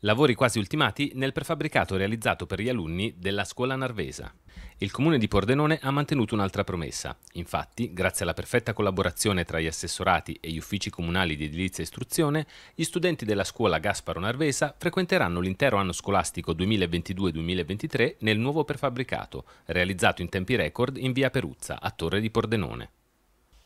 Lavori quasi ultimati nel prefabbricato realizzato per gli alunni della Scuola Narvesa. Il Comune di Pordenone ha mantenuto un'altra promessa. Infatti, grazie alla perfetta collaborazione tra gli assessorati e gli uffici comunali di edilizia e istruzione, gli studenti della scuola Gasparo Narvesa frequenteranno l'intero anno scolastico 2022-2023 nel nuovo prefabbricato, realizzato in tempi record in Via Peruzza, a Torre di Pordenone.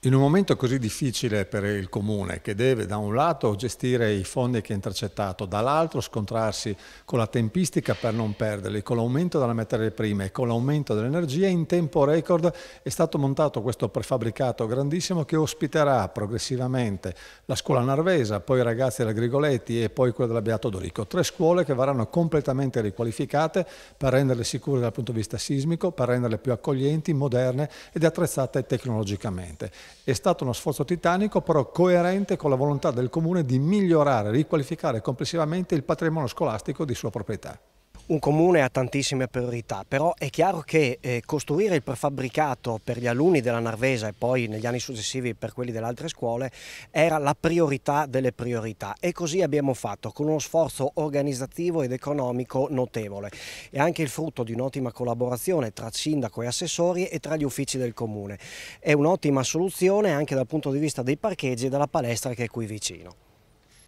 In un momento così difficile per il Comune, che deve da un lato gestire i fondi che ha intercettato, dall'altro scontrarsi con la tempistica per non perderli, con l'aumento delle materie prime e con l'aumento dell'energia, in tempo record è stato montato questo prefabbricato grandissimo che ospiterà progressivamente la Scuola Narvesa, poi i ragazzi della Grigoletti e poi quella della Beato Odorico. Tre scuole che verranno completamente riqualificate per renderle sicure dal punto di vista sismico, per renderle più accoglienti, moderne ed attrezzate tecnologicamente. È stato uno sforzo titanico, però coerente con la volontà del Comune di migliorare, riqualificare complessivamente il patrimonio scolastico di sua proprietà. Un comune ha tantissime priorità, però è chiaro che costruire il prefabbricato per gli alunni della Narvesa e poi negli anni successivi per quelli delle altre scuole era la priorità delle priorità, e così abbiamo fatto con uno sforzo organizzativo ed economico notevole. È anche il frutto di un'ottima collaborazione tra sindaco e assessori e tra gli uffici del comune. È un'ottima soluzione anche dal punto di vista dei parcheggi e della palestra che è qui vicino.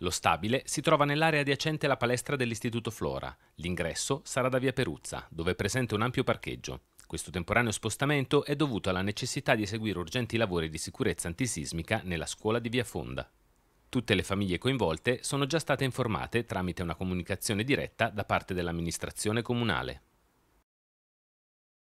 Lo stabile si trova nell'area adiacente alla palestra dell'Istituto Flora. L'ingresso sarà da Via Peruzza, dove è presente un ampio parcheggio. Questo temporaneo spostamento è dovuto alla necessità di eseguire urgenti lavori di sicurezza antisismica nella scuola di Via Fonda. Tutte le famiglie coinvolte sono già state informate tramite una comunicazione diretta da parte dell'amministrazione comunale.